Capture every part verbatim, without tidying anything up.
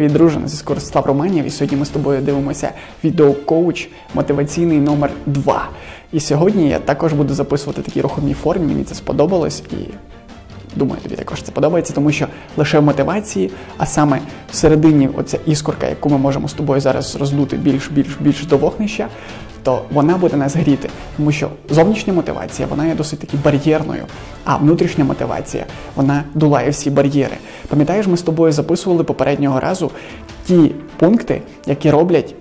Привіт, друже, на зв'язку Ростислав Романів, і сьогодні ми з тобою дивимося відео-коуч мотиваційний номер два. І сьогодні я також буду записувати такі рухомі форми, мені це сподобалось, і думаю, тобі також це подобається, тому що лише в мотивації, а саме всередині оця іскорка, яку ми можемо з тобою зараз роздути більш-більш-більш до вогнища, то вона буде нас гріти, тому що зовнішня мотивація, вона є досить таки бар'єрною, а внутрішня мотивація, вона долає всі бар'єри. Пам'ятаєш, ми з тобою записували попереднього разу ті пункти, які роблять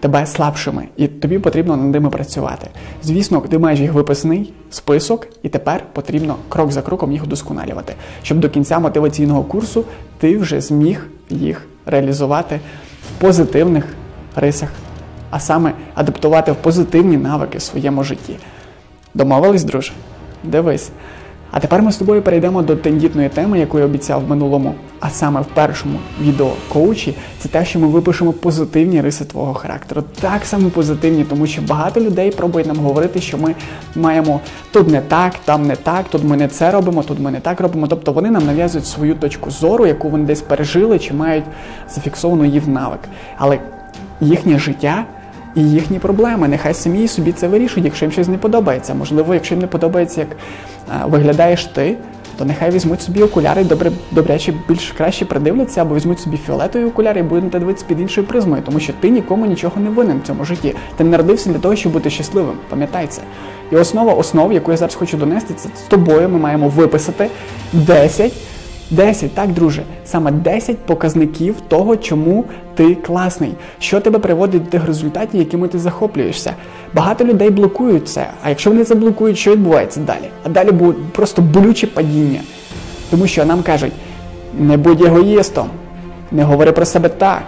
тебе слабшими, і тобі потрібно над ними працювати. Звісно, ти маєш їх виписний список, і тепер потрібно крок за кроком їх удосконалювати, щоб до кінця мотиваційного курсу ти вже зміг їх реалізувати в позитивних рисах, а саме адаптувати в позитивні навики в своєму житті. Домовились, друже? Дивись. А тепер ми з тобою перейдемо до тендітної теми, яку я обіцяв в минулому, а саме в першому відео-коучі. Це те, що ми випишемо позитивні риси твого характеру. Так само позитивні, тому що багато людей пробують нам говорити, що ми маємо тут не так, там не так, тут ми не це робимо, тут ми не так робимо. Тобто вони нам нав'язують свою точку зору, яку вони десь пережили чи мають зафіксовану її в навик. Але їхнє життя і їхні проблеми. Нехай самі собі це вирішують, якщо їм щось не подобається. Можливо, якщо їм не подобається, як а, виглядаєш ти, то нехай візьмуть собі окуляри, добре, добряче, більш краще придивляться, або візьмуть собі фіолетові окуляри і будуть дивитися під іншою призмою, тому що ти нікому нічого не винен в цьому житті. Ти не народився для того, щоб бути щасливим, пам'ятай це. І основа основ, яку я зараз хочу донести, це з тобою ми маємо виписати десять, десять, так, друже, саме десять показників того, чому ти класний, що тебе приводить до тих результатів, якими ти захоплюєшся. Багато людей блокують це, а якщо вони це блокують, що відбувається далі? А далі буде просто болюче падіння, тому що нам кажуть, не будь егоїстом, не говори про себе так,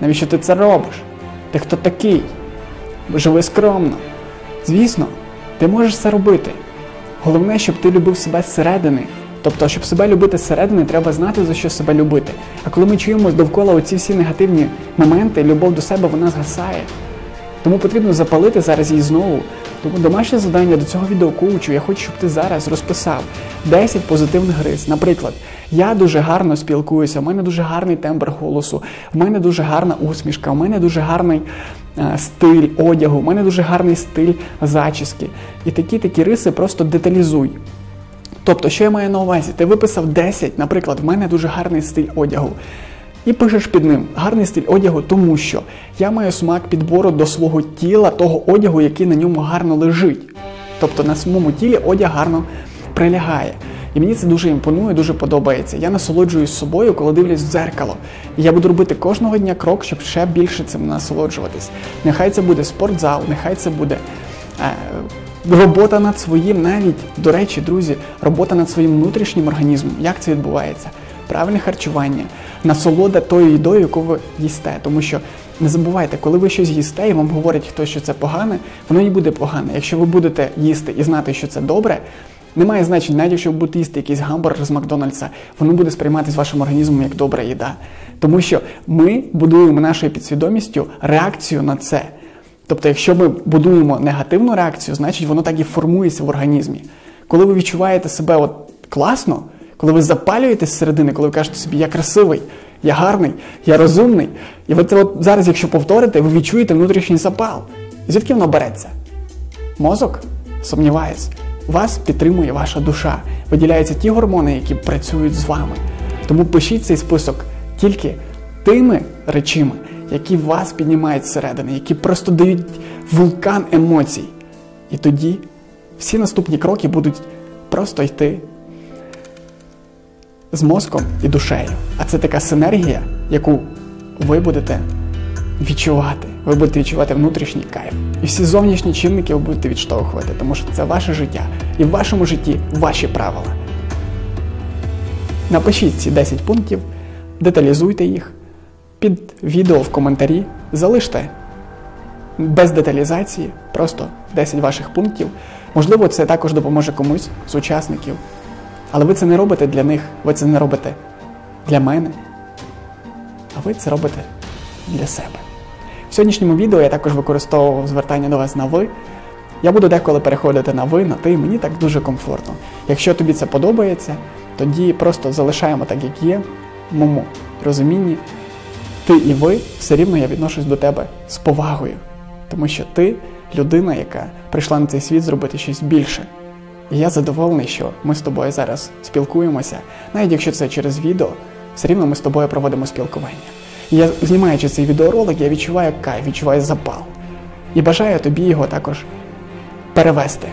навіщо ти це робиш, ти хто такий, живи скромно. Звісно, ти можеш це робити, головне, щоб ти любив себе зсередини. Тобто, щоб себе любити зсередини, треба знати, за що себе любити. А коли ми чуємо довкола оці всі негативні моменти, любов до себе, вона згасає. Тому потрібно запалити зараз її знову. Тому домашнє завдання до цього відео-коучу, я хочу, щоб ти зараз розписав десять позитивних рис. Наприклад, я дуже гарно спілкуюся, в мене дуже гарний тембр голосу, в мене дуже гарна усмішка, в мене дуже гарний е, стиль одягу, в мене дуже гарний стиль зачіски. І такі-такі риси просто деталізуй. Тобто, що я маю на увазі? Ти виписав десять, наприклад, в мене дуже гарний стиль одягу. І пишеш під ним гарний стиль одягу, тому що я маю смак підбору до свого тіла, того одягу, який на ньому гарно лежить. Тобто, на самому тілі одяг гарно прилягає. І мені це дуже імпонує, дуже подобається. Я насолоджуюсь собою, коли дивлюсь в дзеркало. І я буду робити кожного дня крок, щоб ще більше цим насолоджуватись. Нехай це буде спортзал, нехай це буде... Е Робота над своїм, навіть, до речі, друзі, робота над своїм внутрішнім організмом. Як це відбувається? Правильне харчування, насолода тою їдою, яку ви їсте. Тому що не забувайте, коли ви щось їсте і вам говорить хтось, що це погане, воно і буде погане. Якщо ви будете їсти і знати, що це добре, немає значення, навіть якщо ви будете їсти якийсь гамбургер з Макдональдса, воно буде сприйматися вашим організмом як добра їда. Тому що ми будуємо нашою підсвідомістю реакцію на це. Тобто, якщо ми будуємо негативну реакцію, значить воно так і формується в організмі. Коли ви відчуваєте себе от класно, коли ви запалюєтесь зсередини, коли ви кажете собі, я красивий, я гарний, я розумний, і ви це от зараз, якщо повторите, ви відчуєте внутрішній запал. Звідки воно береться? Мозок? Сумніваюсь. Вас підтримує ваша душа. Виділяються ті гормони, які працюють з вами. Тому пишіть цей список тільки тими речами, які вас піднімають зсередини, які просто дають вулкан емоцій. І тоді всі наступні кроки будуть просто йти з мозком і душею. А це така синергія, яку ви будете відчувати. Ви будете відчувати внутрішній кайф. І всі зовнішні чинники ви будете відштовхувати, тому що це ваше життя. І в вашому житті ваші правила. Напишіть ці десять пунктів, деталізуйте їх. Під відео в коментарі залиште без деталізації просто десять ваших пунктів. Можливо, це також допоможе комусь з учасників. Але ви це не робите для них, ви це не робите для мене, а ви це робите для себе. В сьогоднішньому відео я також використовував звертання до вас на «ви». Я буду деколи переходити на «ви», на «ти», мені так дуже комфортно. Якщо тобі це подобається, тоді просто залишаємо так, як є, в моєму розумінні. ти і ви, все рівно я відношусь до тебе з повагою. Тому що ти людина, яка прийшла на цей світ зробити щось більше. І я задоволений, що ми з тобою зараз спілкуємося, навіть якщо це через відео, все рівно ми з тобою проводимо спілкування. І я, знімаючи цей відеоролик, я відчуваю кайф, відчуваю запал. І бажаю тобі його також перевести.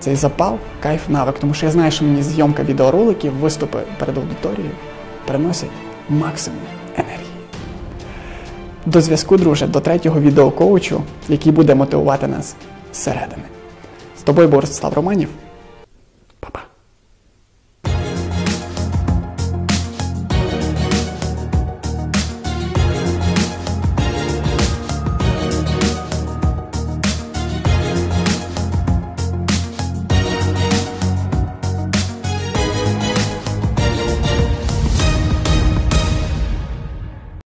Цей запал, кайф, навик, тому що я знаю, що мені зйомка відеороликів, виступи перед аудиторією приносять максимум енергії. До зв'язку, друже, до третього відеокоучу, який буде мотивувати нас зсередини. З тобою був Ростислав Романів.